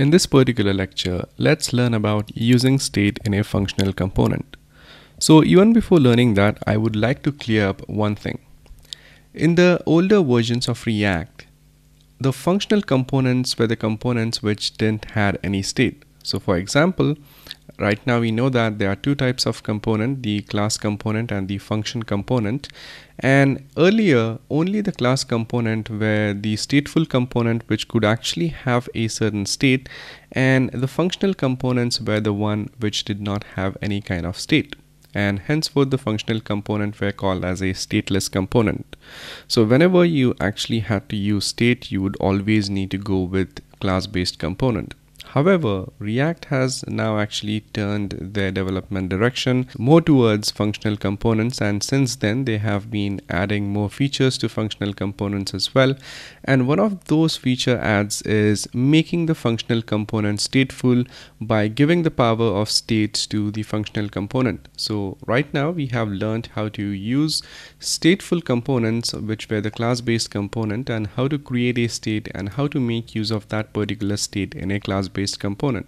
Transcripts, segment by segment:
In this particular lecture, let's learn about using state in a functional component. So even before learning that, I would like to clear up one thing. In the older versions of React, the functional components were the components which didn't have any state. So for example, right now we know that there are two types of component, the class component and the function component. And earlier, only the class component were the stateful component which could actually have a certain state, and the functional components were the one which did not have any kind of state. And henceforth, the functional component were called as a stateless component. So whenever you actually had to use state, you would always need to go with class-based component. However, React has now actually turned their development direction more towards functional components, and since then they have been adding more features to functional components as well. And one of those feature adds is making the functional component stateful by giving the power of states to the functional component. So right now we have learned how to use stateful components, which were the class-based component, and how to create a state and how to make use of that particular state in a class-based component.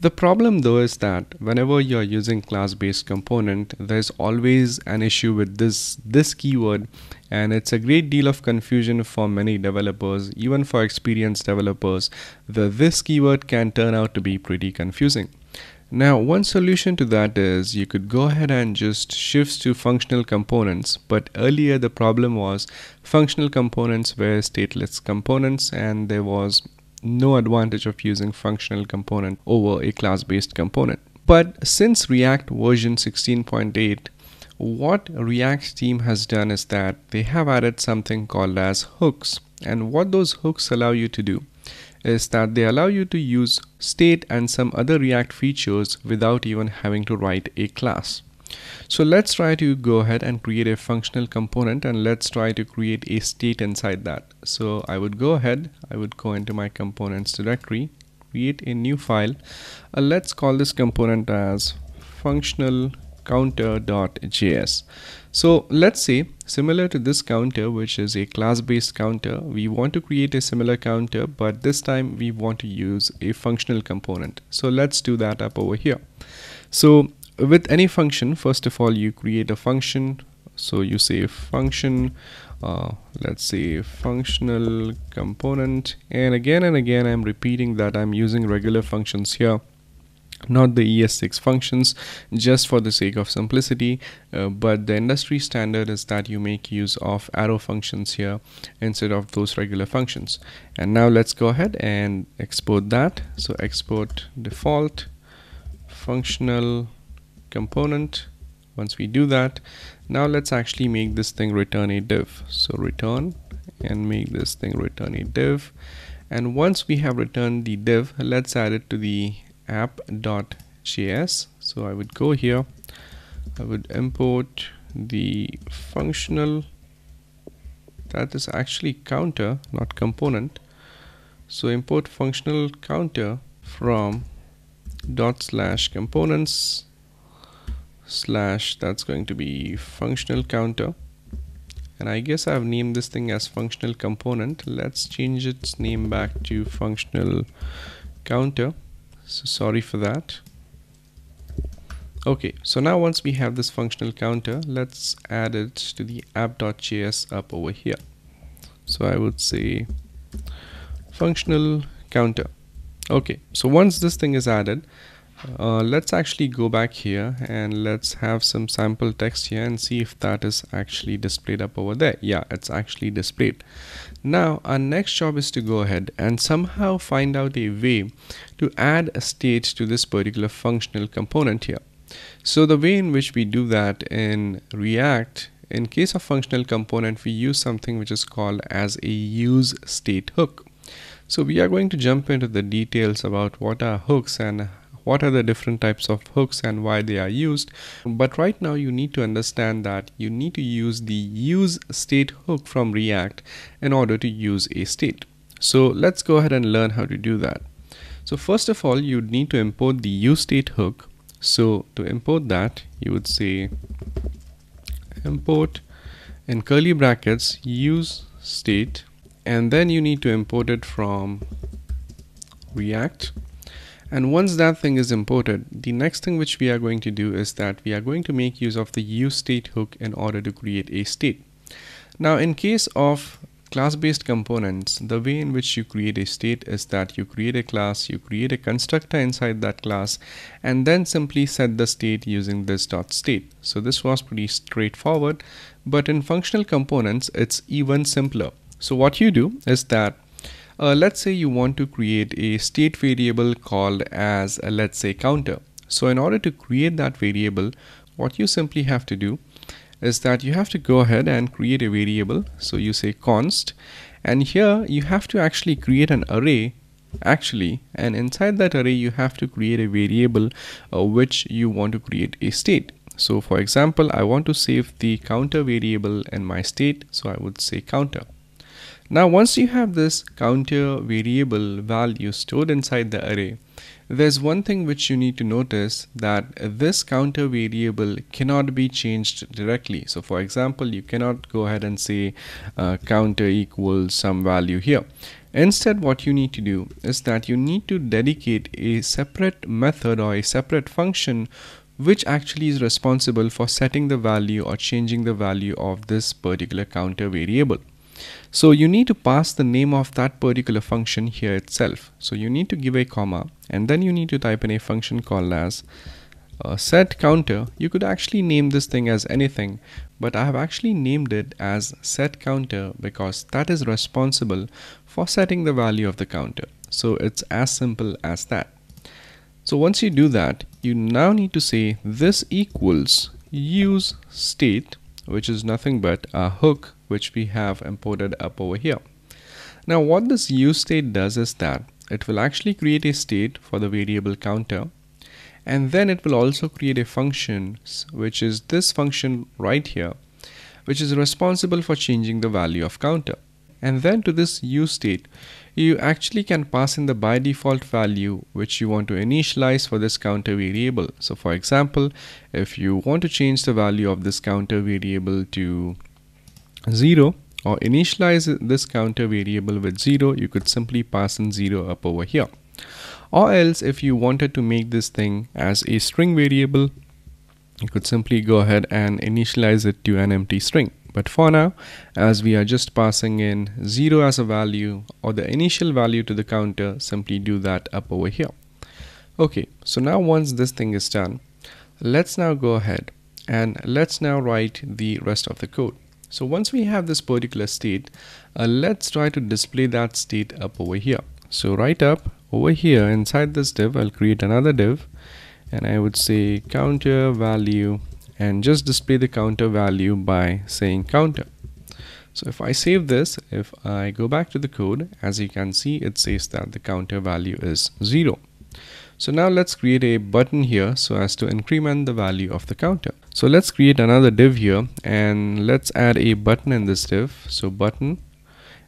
The problem though is that whenever you're using class-based component, there's always an issue with this keyword, and it's a great deal of confusion for many developers. Even for experienced developers, this keyword can turn out to be pretty confusing. Now, one solution to that is you could go ahead and just shift to functional components, but earlier the problem was functional components were stateless components, and there was no advantage of using functional component over a class-based component. But since React version 16.8, what React team has done is that they have added something called as hooks. And what those hooks allow you to do is that they allow you to use state and some other React features without even having to write a class. So let's try to go ahead and create a functional component, and let's try to create a state inside that. So I would go into my components directory, create a new file. Let's call this component as functionalCounter.js. So let's say, similar to this counter, which is a class-based counter, we want to create a similar counter, but this time we want to use a functional component. So let's do that up over here. So with any function, first of all, you create a function. So you say function, let's say functional component, and again I'm repeating that I'm using regular functions here, not the ES6 functions, just for the sake of simplicity. But the industry standard is that you make use of arrow functions here instead of those regular functions. And now let's go ahead and export that. So export default functional component. Once we do that, now let's actually make this thing return a div. So return, and make this thing return a div. And once we have returned the div, let's add it to the app.js. So I would go here, I would import the functional, that is actually counter, not component. So import functional counter from ./components / that's going to be functional counter, and I guess I've named this thing as functional component. Let's change its name back to functional counter, so sorry for that. Okay, so now once we have this functional counter, let's add it to the app.js up over here. So I would say functional counter. Okay, so once this thing is added, let's actually go back here and let's have some sample text here and see if that is actually displayed up over there. Yeah, it's actually displayed. Now our next job is to go ahead and somehow find out a way to add a state to this particular functional component here. So the way in which we do that in React, in case of functional component, we use something which is called as a use state hook. So we are going to jump into the details about what are hooks and what are the different types of hooks and why they are used. But right now you need to understand that you need to use the use state hook from React in order to use a state. So let's go ahead and learn how to do that. So first of all, you need to import the use state hook. So to import that, you would say import in curly brackets use state, and then you need to import it from React. And once that thing is imported, the next thing which we are going to do is that we are going to make use of the useState hook in order to create a state. Now, in case of class-based components, the way in which you create a state is that you create a class, you create a constructor inside that class, and then simply set the state using this dot state. So this was pretty straightforward, but in functional components, it's even simpler. So what you do is that let's say you want to create a state variable called as a, let's say, counter. So in order to create that variable, what you simply have to do is that you have to go ahead and create a variable. So you say const, and here you have to actually create an array and inside that array you have to create a variable which you want to create a state. So for example, I want to save the counter variable in my state, so I would say counter. Now, once you have this counter variable value stored inside the array, there's one thing which you need to notice, that this counter variable cannot be changed directly. So for example, you cannot go ahead and say counter equals some value here. Instead, what you need to do is that you need to dedicate a separate method or a separate function which actually is responsible for setting the value or changing the value of this particular counter variable. So you need to pass the name of that particular function here itself. So you need to give a comma, and then you need to type in a function called as set counter. You could actually name this thing as anything, but I have actually named it as set counter because that is responsible for setting the value of the counter. So it's as simple as that. So once you do that, you now need to say this equals use state, which is nothing but a hook which we have imported up over here. Now what this useState does is that it will actually create a state for the variable counter, and then it will also create a function, which is this function right here, which is responsible for changing the value of counter. And then to this useState, you actually can pass in the by default value which you want to initialize for this counter variable. So for example, if you want to change the value of this counter variable to 0 or initialize this counter variable with 0, you could simply pass in 0 up over here. Or else, if you wanted to make this thing as a string variable, you could simply go ahead and initialize it to an empty string. But for now, as we are just passing in 0 as a value or the initial value to the counter, simply do that up over here. Okay, so now once this thing is done, let's now go ahead and let's now write the rest of the code. So once we have this particular state, let's try to display that state up over here. So right up over here inside this div, I'll create another div, and I would say counter value, and just display the counter value by saying counter. So if I save this, if I go back to the code, as you can see, it says that the counter value is 0. So now let's create a button here so as to increment the value of the counter. So let's create another div here, and let's add a button in this div. So button,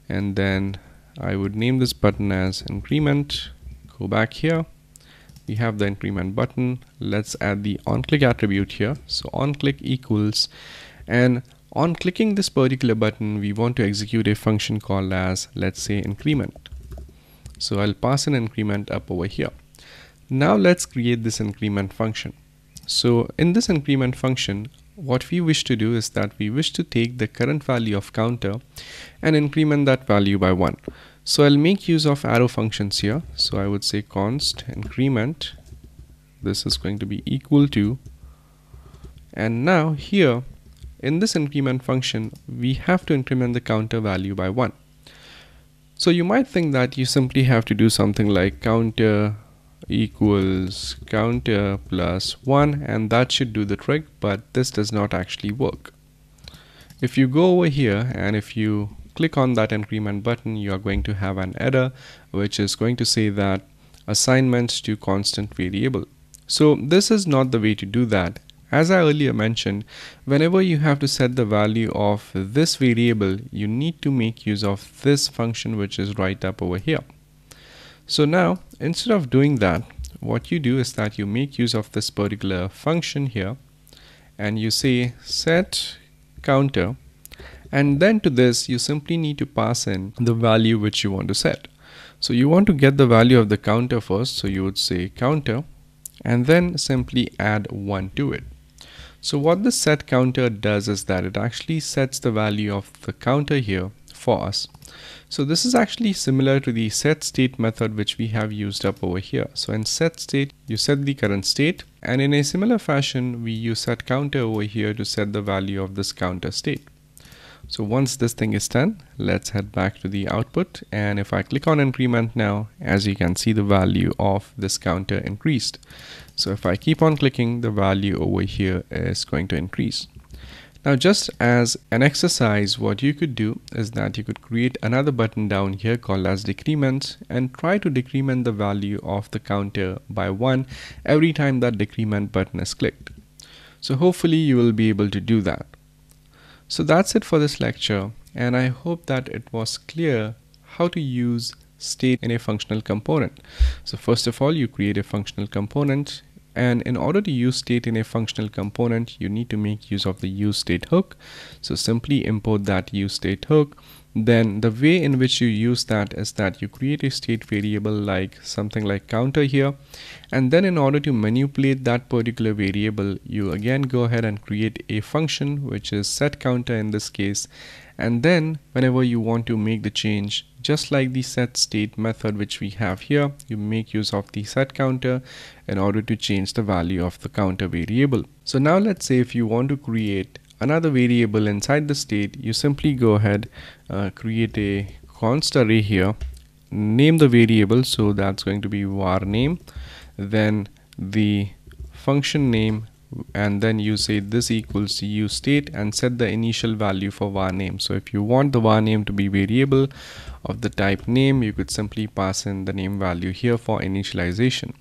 and then I would name this button as increment. Go back here. We have the increment button. Let's add the onClick attribute here. So onClick equals, and on clicking this particular button, we want to execute a function called as, let's say, increment. So I'll pass an increment up over here. Now let's create this increment function. So in this increment function, what we wish to do is that we wish to take the current value of counter and increment that value by 1. So I'll make use of arrow functions here. So I would say const increment. This is going to be equal to, and now here in this increment function, we have to increment the counter value by 1. So you might think that you simply have to do something like counter equals counter plus 1, and that should do the trick, but this does not actually work. If you go over here and if you click on that increment button, you are going to have an error which is going to say that assignments to constant variable. So this is not the way to do that. As I earlier mentioned, whenever you have to set the value of this variable, you need to make use of this function which is right up over here. So now, instead of doing that, what you do is that you make use of this particular function here, and you say set counter, and then to this you simply need to pass in the value which you want to set. So you want to get the value of the counter first. So you would say counter and then simply add 1 to it. So what the set counter does is that it actually sets the value of the counter here for us. So this is actually similar to the set state method which we have used up over here. So in set state, you set the current state, and in a similar fashion, we use set counter over here to set the value of this counter state. So once this thing is done, let's head back to the output. And if I click on increment now, as you can see, the value of this counter increased. So if I keep on clicking, the value over here is going to increase. Now, just as an exercise, what you could do is that you could create another button down here called as decrement and try to decrement the value of the counter by 1 every time that decrement button is clicked. So hopefully you will be able to do that. So that's it for this lecture, and I hope that it was clear how to use state in a functional component. So first of all, you create a functional component, and in order to use state in a functional component, you need to make use of the useState hook. So simply import that useState hook. Then the way in which you use that is that you create a state variable like something like counter here, and then in order to manipulate that particular variable, you again go ahead and create a function which is setCounter in this case, and then whenever you want to make the change, just like the setState method which we have here, you make use of the setCounter in order to change the value of the counter variable. So now let's say if you want to create another variable inside the state, you simply go ahead, create a const array here, name the variable, so that's going to be var name, then the function name, and then you say this equals use state and set the initial value for var name. So if you want the var name to be variable of the type name, you could simply pass in the name value here for initialization.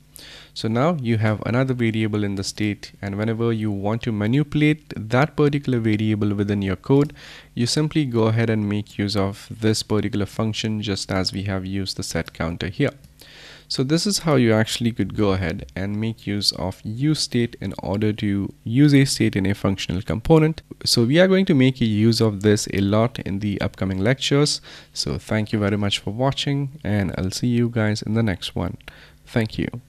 So now you have another variable in the state, and whenever you want to manipulate that particular variable within your code, you simply go ahead and make use of this particular function just as we have used the set counter here. So this is how you actually could go ahead and make use of useState in order to use a state in a functional component. So we are going to make use of this a lot in the upcoming lectures. So thank you very much for watching, and I'll see you guys in the next one. Thank you.